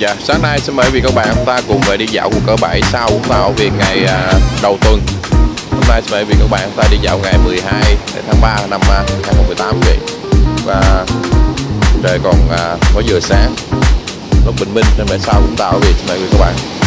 Dạ, sáng nay xin mời quý vị các bạn, chúng ta cùng về đi dạo quận Cờ Bảy sau Vũng Tàu Việt ngày đầu tuần. Hôm nay xin mời quý vị các bạn, chúng ta đi dạo ngày 12 tháng 3 năm 2018 vậy. Và trời còn có vừa sáng, lúc bình minh nên về sau Vũng Tàu Việt, xin mời quý vị các bạn.